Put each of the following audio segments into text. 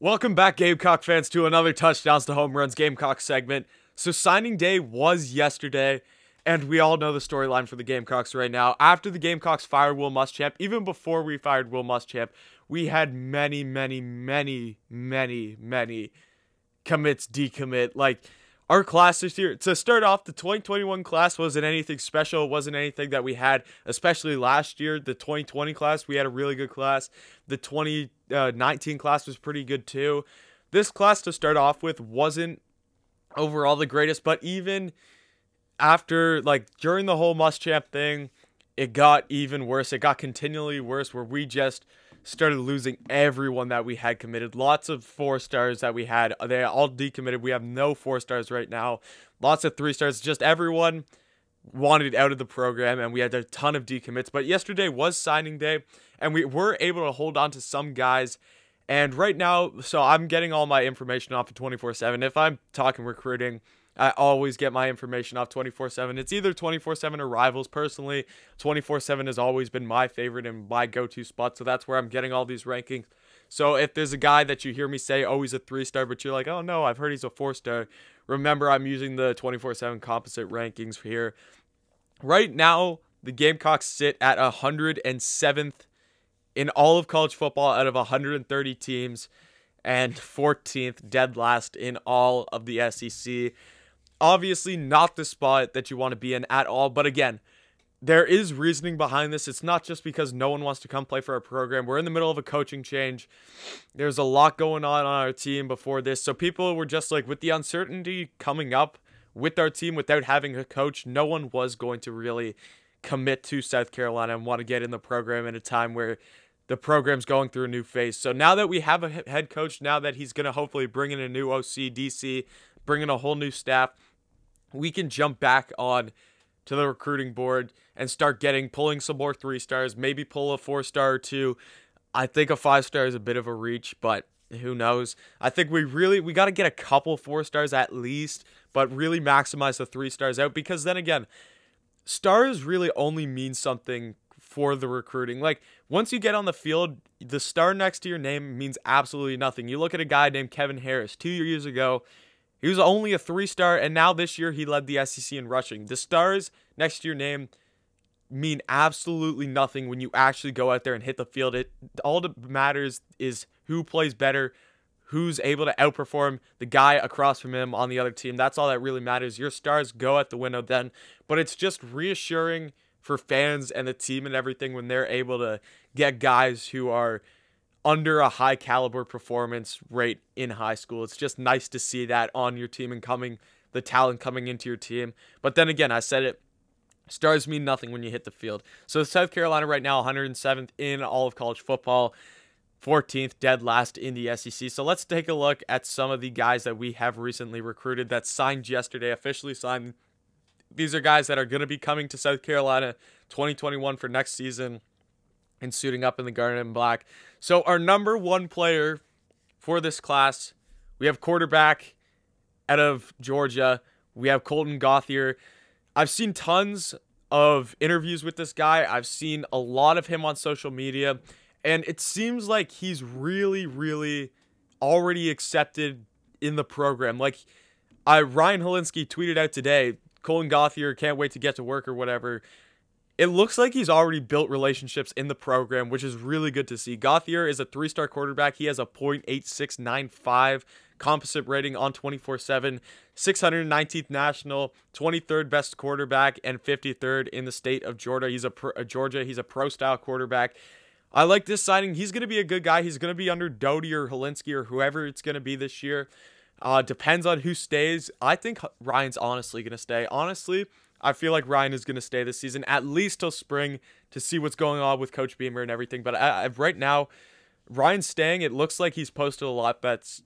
Welcome back, Gamecock fans, to another Touchdowns to Home Runs Gamecock segment. So signing day was yesterday, and we all know the storyline for the Gamecocks right now. After the Gamecocks fired Will Muschamp, even before we fired Will Muschamp, we had many commits decommit. Like, our class this year, to start off, the 2021 class wasn't anything special. It wasn't anything that we had, especially last year. The 2020 class, we had a really good class. The 2019 class was pretty good too. This class to start off with wasn't overall the greatest, but even after, like, during the whole Muschamp thing, it got even worse. It got continually worse, where we just started losing everyone that we had committed. Lots of 4-stars that we had, they all decommitted. We have no 4-stars right now. Lots of 3-stars. Just everyone wanted out of the program, and we had a ton of decommits. But yesterday was signing day, and we were able to hold on to some guys. And right now, so I'm getting all my information off of 24/7. If I'm talking recruiting, I always get my information off 24/7. It's either 24/7 or Rivals. Personally, 24/7 has always been my favorite and my go-to spot, so that's where I'm getting all these rankings. So if there's a guy that you hear me say, oh, he's a 3-star, but you're like, oh, no, I've heard he's a 4-star, remember, I'm using the 24/7 composite rankings here. Right now, the Gamecocks sit at 107th in all of college football out of 130 teams and 14th, dead last, in all of the SEC. Obviously not the spot that you want to be in at all, but again, there is reasoning behind this. It's not just because no one wants to come play for our program. We're in the middle of a coaching change. There's a lot going on our team before this, so people were just like, with the uncertainty coming up with our team without having a coach, no one was going to really commit to South Carolina and want to get in the program at a time where the program's going through a new phase. So now that we have a head coach, now that he's going to hopefully bring in a new OC, DC, bring in a whole new staff, we can jump back on to the recruiting board and start pulling some more 3-stars, maybe pull a 4-star or two. I think a 5-star is a bit of a reach, but who knows? I think we got to get a couple 4-stars at least, but really maximize the 3-stars out, because then again, stars really only mean something for the recruiting. Like, once you get on the field, the star next to your name means absolutely nothing. You look at a guy named Kevin Harris 2 years ago. He was only a 3-star, and now this year he led the SEC in rushing. The stars next to your name mean absolutely nothing when you actually go out there and hit the field. All that matters is who plays better, who's able to outperform the guy across from him on the other team. That's all that really matters. Your stars go out the window then, but it's just reassuring for fans and the team and everything when they're able to get guys who are under a high caliber performance rate in high school. It's just nice to see that on your team and the talent coming into your team. But then again, I said it, stars mean nothing when you hit the field. So South Carolina right now, 107th in all of college football, 14th, dead last in the SEC. So let's take a look at some of the guys that we have recently recruited that signed yesterday, officially signed. These are guys that are going to be coming to South Carolina 2021 for next season and suiting up in the garnet and black. So our number one player for this class, we have quarterback out of Georgia. We have Colten Gauthier. I've seen tons of interviews with this guy. I've seen a lot of him on social media, and it seems like he's really, really already accepted in the program. Like, Ryan Hilinski tweeted out today, Colten Gauthier, can't wait to get to work or whatever. It looks like he's already built relationships in the program, which is really good to see. Gauthier is a 3-star quarterback. He has a .8695 composite rating on 24/7, 619th national, 23rd best quarterback, and 53rd in the state of Georgia. He's a pro-style quarterback. I like this signing. He's going to be a good guy. He's going to be under Doty or Hilinski or whoever it's going to be this year. Depends on who stays. I think Ryan's honestly going to stay. Honestly, I feel like Ryan is going to stay this season, at least till spring, to see what's going on with Coach Beamer and everything. But right now, Ryan's staying. It looks like he's posted a lot that's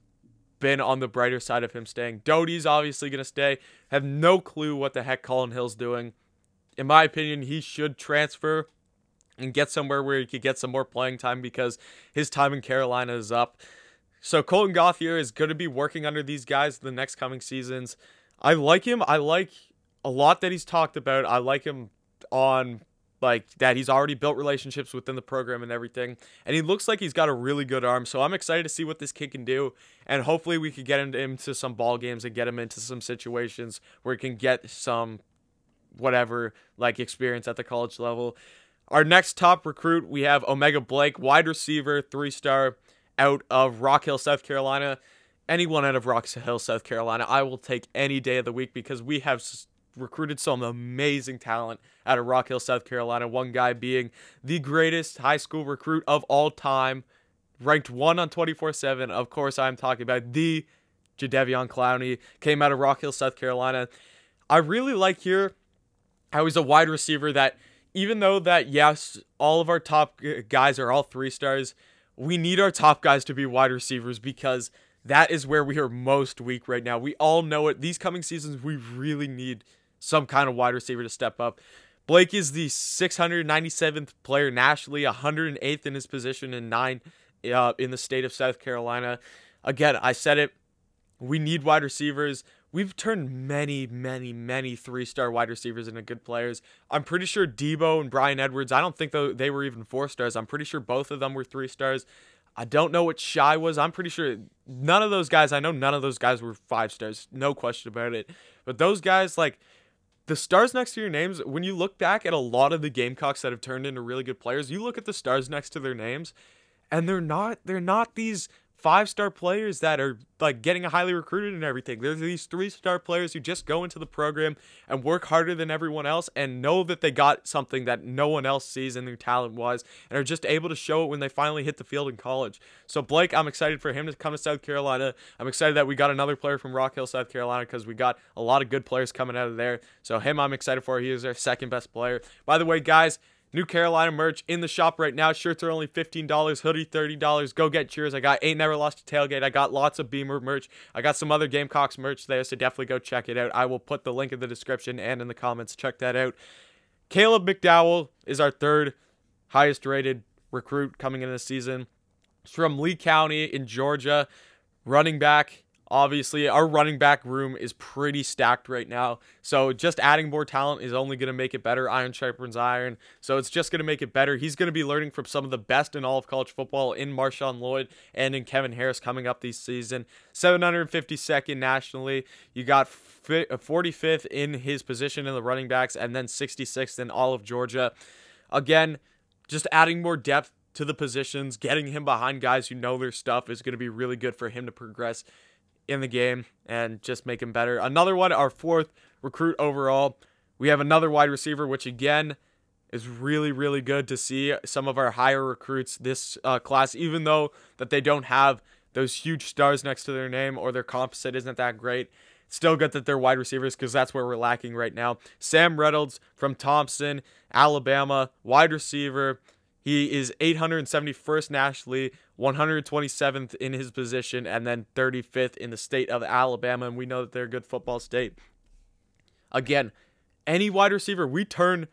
been on the brighter side of him staying. Doty's obviously going to stay. Have no clue what the heck Colin Hill's doing. In my opinion, he should transfer and get somewhere where he could get some more playing time, because his time in Carolina is up. So Colten Gauthier is going to be working under these guys the next coming seasons. I like him. I like a lot that he's talked about. I like him on like that. He's already built relationships within the program and everything, and he looks like he's got a really good arm, so I'm excited to see what this kid can do, and hopefully we can get him into some ball games and get him into some situations where he can get some whatever, like, experience at the college level. Our next top recruit, we have O'Mega Blake, wide receiver, 3-star, out of Rock Hill, South Carolina. Anyone out of Rock Hill, South Carolina, I will take any day of the week, because we have recruited some amazing talent out of Rock Hill, South Carolina. One guy being the greatest high school recruit of all time, ranked 1 on 24/7. Of course, I'm talking about the Jadeveon Clowney, came out of Rock Hill, South Carolina. I really like here how he's a wide receiver that, even though that, yes, all of our top guys are all 3-stars, we need our top guys to be wide receivers, because that is where we are most weak right now. We all know it. These coming seasons, we really need some kind of wide receiver to step up. Blake is the 697th player nationally, 108th in his position, and 9th in the state of South Carolina. Again, I said it. We need wide receivers. We've turned many 3-star wide receivers into good players. I'm pretty sure Debo and Brian Edwards, I don't think they were even 4-stars. I'm pretty sure both of them were 3-stars. I don't know what Shy was. I'm pretty sure none of those guys, I know none of those guys were 5-stars. No question about it. But those guys, like, the stars next to your names, when you look back at a lot of the Gamecocks that have turned into really good players, you look at the stars next to their names, and they're not these 5-star players that are, like, getting highly recruited and everything. There's these 3-star players who just go into the program and work harder than everyone else and know that they got something that no one else sees in their talent-wise, and are just able to show it when they finally hit the field in college. So Blake, I'm excited for him to come to South Carolina. I'm excited that we got another player from Rock Hill, South Carolina, because we got a lot of good players coming out of there. So him, I'm excited for. He is our second best player. By the way, guys, New Carolina merch in the shop right now. Shirts are only $15, hoodie $30. Go get yours. I got Ain't Never Lost to Tailgate. I got lots of Beamer merch. I got some other Gamecocks merch there, so definitely go check it out. I will put the link in the description and in the comments. Check that out. Caleb McDowell is our third highest rated recruit coming into the season. He's from Lee County in Georgia. Running back. Obviously, our running back room is pretty stacked right now, so just adding more talent is only going to make it better. Iron sharpens iron, so it's just going to make it better. He's going to be learning from some of the best in all of college football in Marshawn Lloyd and in Kevin Harris coming up this season. 752nd nationally. You got 45th in his position in the running backs, and then 66th in all of Georgia. Again, just adding more depth to the positions, getting him behind guys who know their stuff is going to be really good for him to progress in the game and just make him better. Another one, our fourth recruit overall, we have another wide receiver, which again is really good to see some of our higher recruits this class, even though that they don't have those huge stars next to their name or their composite isn't that great. Still good that they're wide receivers, because that's where we're lacking right now. Sam Reynolds from Thompson, Alabama, wide receiver. He is 871st nationally, 127th in his position, and then 35th in the state of Alabama, and we know that they're a good football state. Again, any wide receiver, we turn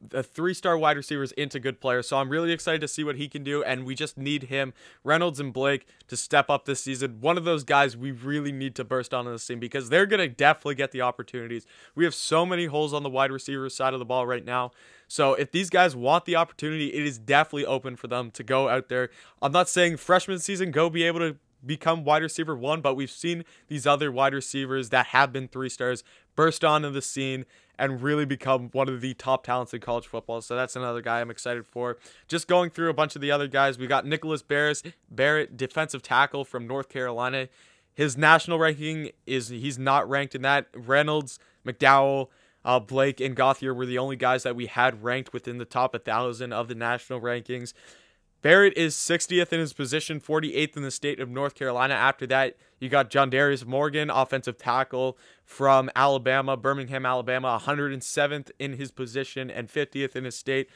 the 3-star wide receivers into good players, so I'm really excited to see what he can do, and we just need him, Reynolds and Blake, to step up this season. One of those guys we really need to burst onto the scene, because they're going to definitely get the opportunities. We have so many holes on the wide receiver side of the ball right now. So if these guys want the opportunity, it is definitely open for them to go out there. I'm not saying freshman season, go be able to become wide receiver 1, but we've seen these other wide receivers that have been 3-stars burst onto the scene and really become one of the top talents in college football. So that's another guy I'm excited for. Just going through a bunch of the other guys, we got Nicholas Barrett, defensive tackle from North Carolina. His national ranking is, he's not ranked in that. Reynolds, McDowell, Blake, and Gauthier were the only guys that we had ranked within the top 1,000 of the national rankings. Barrett is 60th in his position, 48th in the state of North Carolina. After that, you got John Darius Morgan, offensive tackle from Alabama, Birmingham, Alabama, 107th in his position and 50th in his state.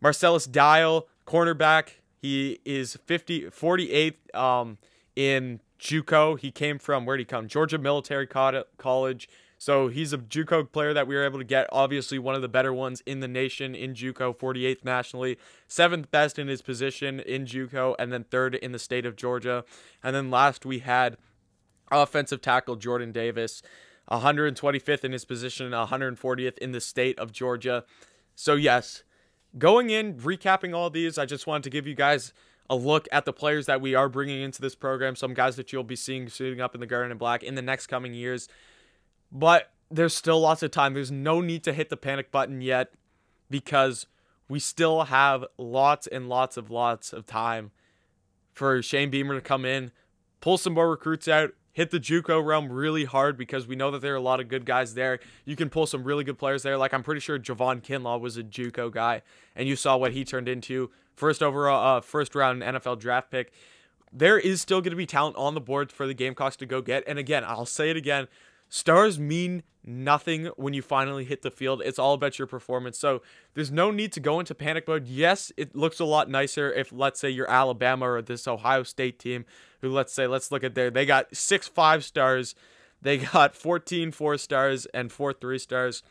Marcellus Dial, cornerback, he is 48th in JUCO. He came from, where did he come? Georgia Military College. So he's a JUCO player that we were able to get, obviously one of the better ones in the nation in JUCO, 48th nationally, 7th best in his position in JUCO, and then 3rd in the state of Georgia. And then last we had offensive tackle Jordan Davis, 125th in his position, 140th in the state of Georgia. So yes, going in, recapping all these, I just wanted to give you guys a look at the players that we are bringing into this program. Some guys that you'll be seeing suiting up in the Garnet and Black in the next coming years. But there's still lots of time. There's no need to hit the panic button yet because we still have lots of time for Shane Beamer to come in, pull some more recruits out, hit the JUCO realm really hard because we know that there are a lot of good guys there. You can pull some really good players there. Like, I'm pretty sure Javon Kinlaw was a JUCO guy, and you saw what he turned into. First round NFL draft pick. There is still going to be talent on the board for the Gamecocks to go get. And again, I'll say it again, stars mean nothing when you finally hit the field. It's all about your performance. So there's no need to go into panic mode. Yes, it looks a lot nicer if, let's say, you're Alabama or this Ohio State team, who, let's say, let's look at there. They got 6 5-stars. They got 14 4-stars and 4 3-stars.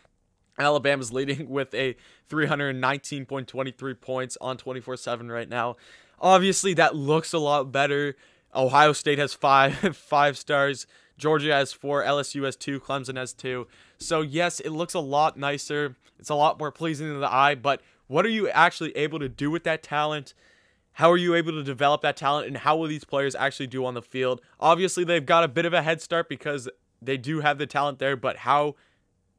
Alabama's leading with a 319.23 points on 24/7 right now. Obviously, that looks a lot better. Ohio State has 5 5-stars. Georgia has 4. LSU has 2. Clemson has 2. So, yes, it looks a lot nicer. It's a lot more pleasing to the eye. But what are you actually able to do with that talent? How are you able to develop that talent, and how will these players actually do on the field? Obviously, they've got a bit of a head start because they do have the talent there, but how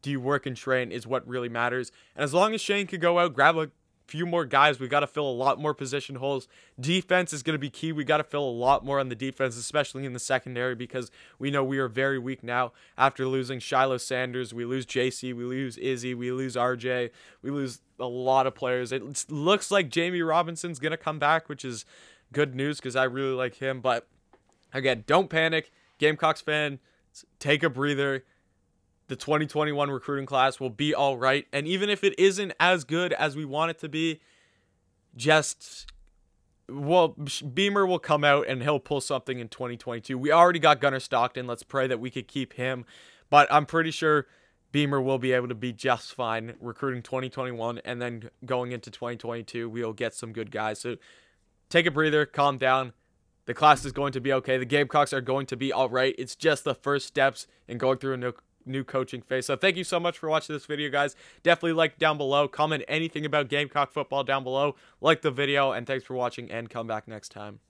do you work and train is what really matters. And as long as Shane could go out, grab a few more guys, we got to fill a lot more position holes. Defense is going to be key. We got to fill a lot more on the defense, especially in the secondary, because we know we are very weak now after losing Shiloh Sanders. We lose JC, we lose Izzy, we lose RJ, we lose a lot of players. It looks like Jamie Robinson's going to come back, which is good news because I really like him. But again, don't panic. Gamecocks fan, take a breather. The 2021 recruiting class will be all right. And even if it isn't as good as we want it to be, Beamer will come out and he'll pull something in 2022. We already got Gunnar Stockton. Let's pray that we could keep him. But I'm pretty sure Beamer will be able to be just fine recruiting 2021. And then going into 2022, we'll get some good guys. So take a breather, calm down. The class is going to be okay. The Gamecocks are going to be all right. It's just the first steps in going through a new coaching phase. So thank you so much for watching this video, guys. Definitely like down below, comment anything about Gamecock football down below, like the video, and thanks for watching, and come back next time.